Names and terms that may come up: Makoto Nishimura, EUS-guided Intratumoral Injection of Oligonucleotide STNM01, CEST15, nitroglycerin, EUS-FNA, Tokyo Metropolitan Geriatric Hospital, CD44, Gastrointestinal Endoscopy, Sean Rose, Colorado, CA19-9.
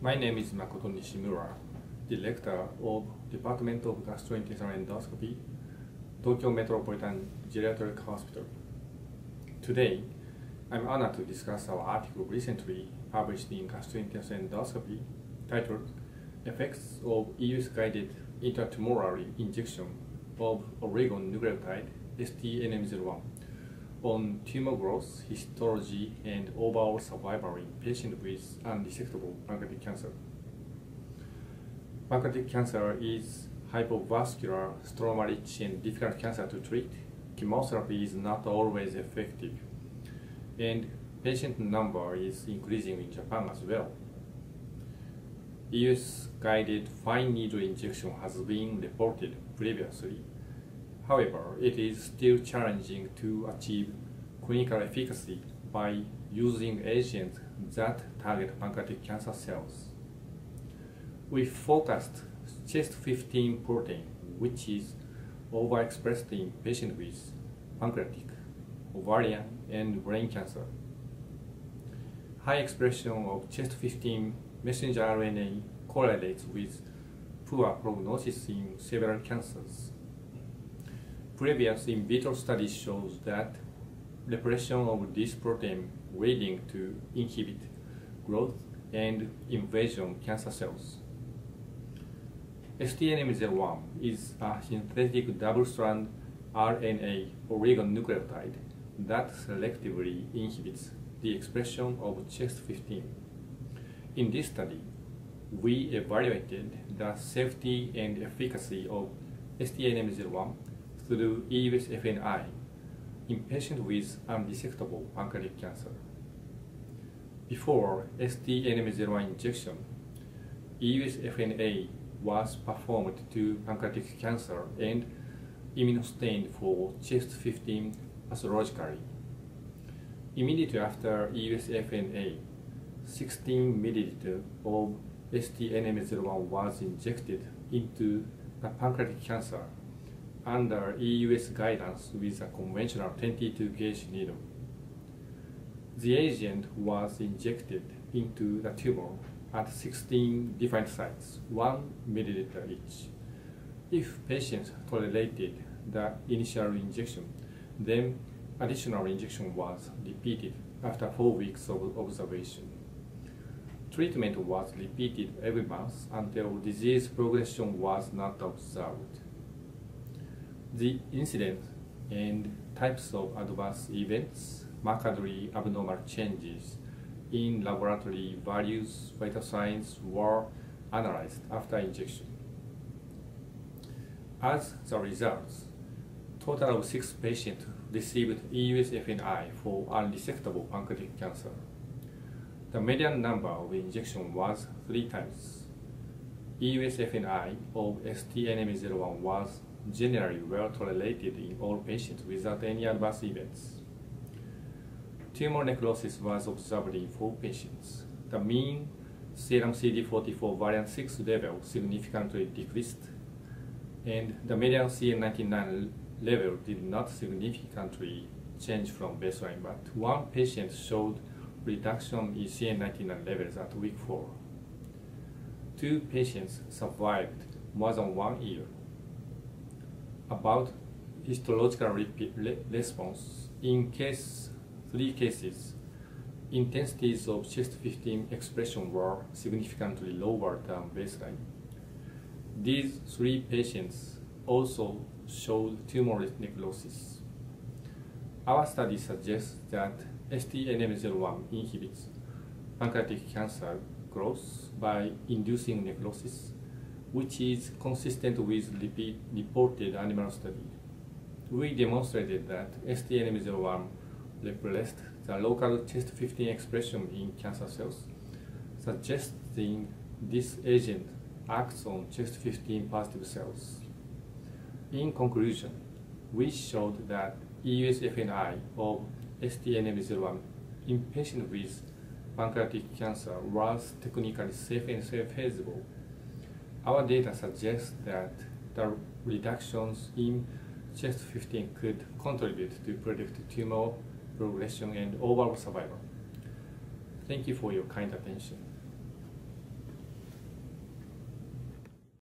My name is Makoto Nishimura, Director of Department of Gastrointestinal Endoscopy, Tokyo Metropolitan Geriatric Hospital. Today, I'm honored to discuss our article recently published in Gastrointestinal Endoscopy titled Effects of EUS-guided Intratumoral Injection of Oligonucleotide STNM01 on tumor growth, histology, and overall survival in patients with unresectable pancreatic cancer. Pancreatic cancer is hypovascular, stroma-rich, and difficult cancer to treat. Chemotherapy is not always effective, and patient number is increasing in Japan as well. EUS-guided fine needle injection has been reported previously. However, it is still challenging to achieve clinical efficacy by using agents that target pancreatic cancer cells. We focused CEST15 protein, which is overexpressed in patients with pancreatic, ovarian, and brain cancer. High expression of CEST15 messenger RNA correlates with poor prognosis in several cancers. Previous in vitro studies shows that repression of this protein leading to inhibit growth and invasion of cancer cells. STNM01 is a synthetic double-strand RNA oligonucleotide that selectively inhibits the expression of CEST15. In this study, we evaluated the safety and efficacy of STNM01 through EUS-FNA in patients with unresectable pancreatic cancer. Before STNM01 injection, EUS-FNA was performed to pancreatic cancer and immunostained for CEST15 pathologically. Immediately after EUS-FNA, 16 ml of STNM01 was injected into the pancreatic cancer under EUS guidance with a conventional 22-gauge needle. The agent was injected into the tumor at 16 different sites, 1 ml each. If patients tolerated the initial injection, then additional injection was repeated after 4 weeks of observation. Treatment was repeated every month until disease progression was not observed. The incidence and types of adverse events, markedly abnormal changes in laboratory values, vital signs were analyzed after injection. As the results, total of 6 patients received EUS-FNA for unresectable pancreatic cancer. The median number of injections was 3 times. EUS-FNA of STNM01 was generally well tolerated in all patients without any adverse events. Tumor necrosis was observed in 4 patients. The mean serum CD44 variant 6 level significantly decreased, and the median CA19-9 level did not significantly change from baseline, but 1 patient showed reduction in CA19-9 levels at week 4. 2 patients survived more than 1 year. About histological response, in 3 cases, intensities of CEST15 expression were significantly lower than baseline. These 3 patients also showed tumor necrosis. Our study suggests that STNM01 inhibits pancreatic cancer growth by inducing necrosis, which is consistent with reported animal study. We demonstrated that STNM01 repressed the local CEST15 expression in cancer cells, suggesting this agent acts on CEST15 positive cells. In conclusion, we showed that EUS-FNA of STNM01 in patients with pancreatic cancer was technically safe and feasible. Our data suggests that the reductions in CEST15 could contribute to predict tumor progression and overall survival. Thank you for your kind attention.